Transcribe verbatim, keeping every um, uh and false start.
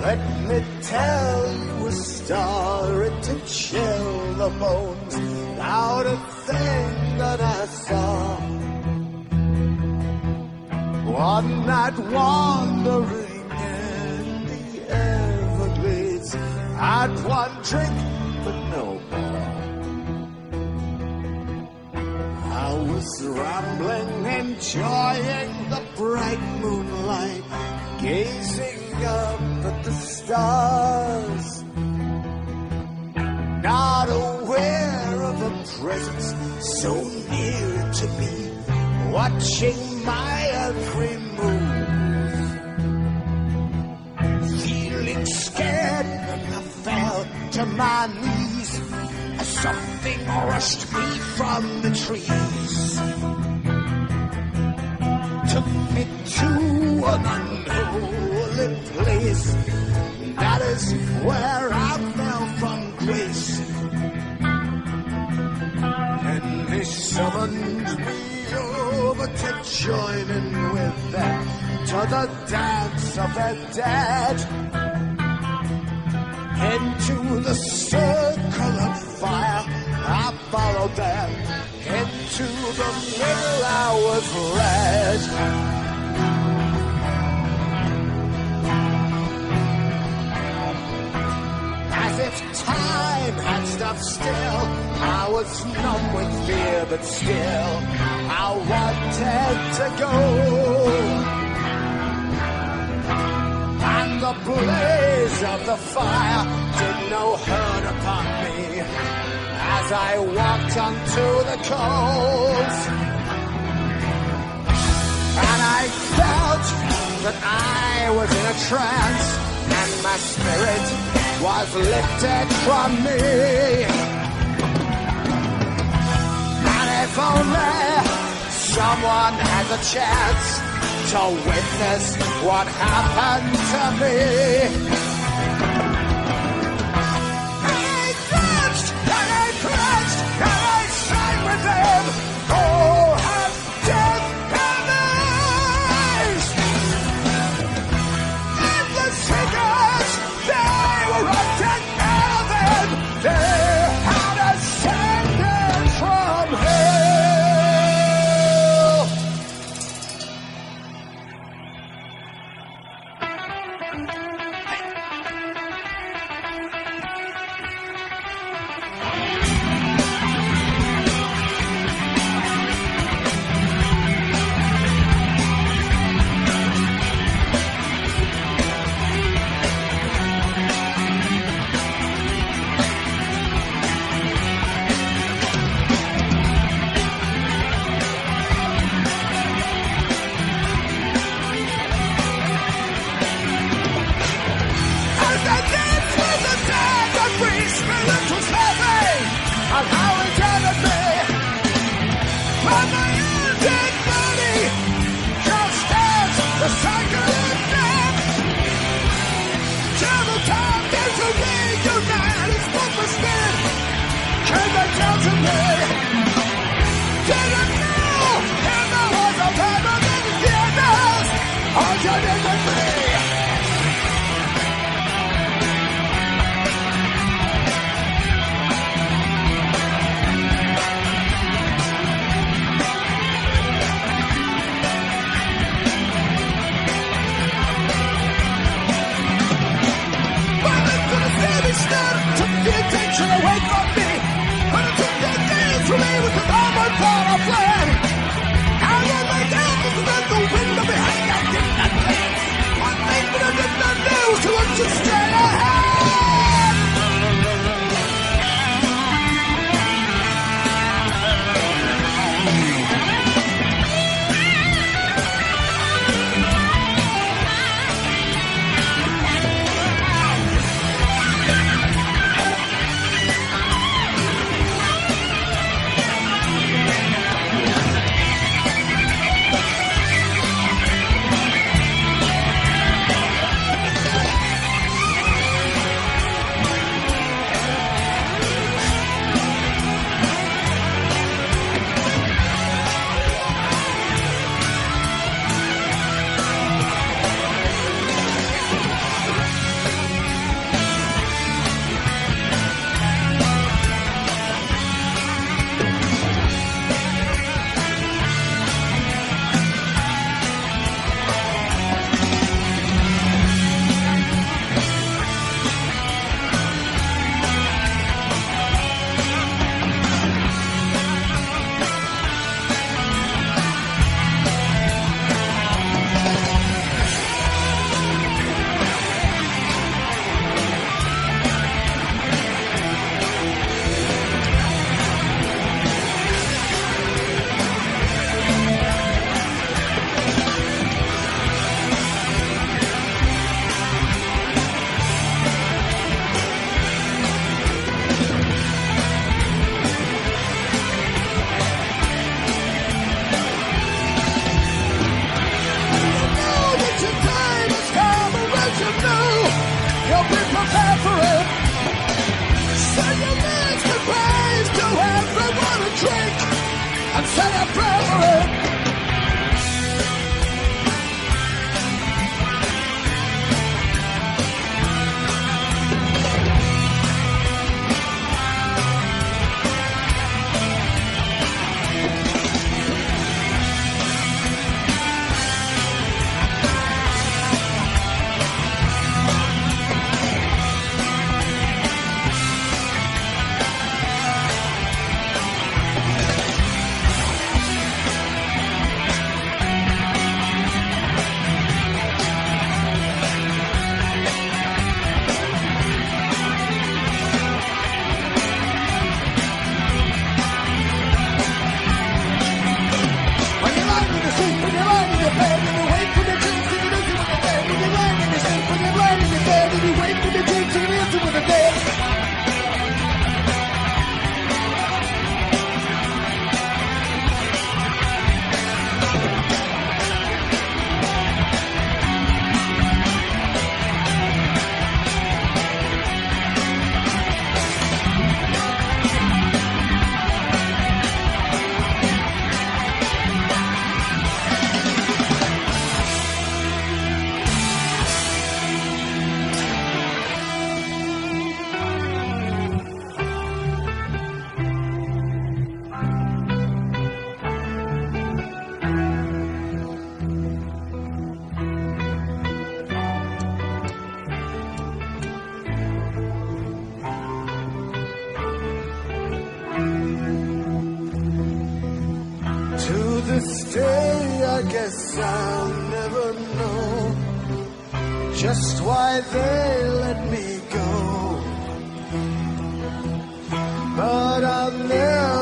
Let me tell you a story to chill the bones, about a thing that I saw. One night wandering in the Everglades, had one drink but no more. I was rambling, enjoying the bright moonlight, gazing up at the stars, not aware of a presence so near to me, watching my every move, feeling scared and I fell to my knees as something rushed me from the trees, took me to an unknown place. That is where I fell from grace, and they summoned me over to join in with them to the dance of the dead, into the circle of fire I followed them, into the middle I was led. Time had stopped still, I was numb with fear, but still I wanted to go, and the blaze of the fire did no hurt upon me as I walked onto the coals, and I felt that I was in a trance, and my spirit was lifted from me, and if only someone has a chance to witness what happened to me. I danced and I pranced and I sang with them, oh, how death amazed, and the singers, they were up to heaven, they had ascended from hell. Hey. this day, I guess I'll never know just why they let me go. But I'll never